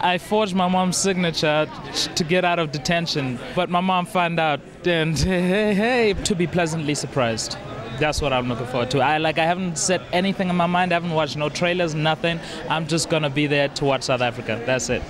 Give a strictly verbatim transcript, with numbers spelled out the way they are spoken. I forged my mom's signature to get out of detention, but my mom found out, and hey, hey, to be pleasantly surprised. That's what I'm looking forward to. I like I haven't set anything in my mind. I haven't watched no trailers, nothing. I'm just gonna be there to watch South Africa. That's it.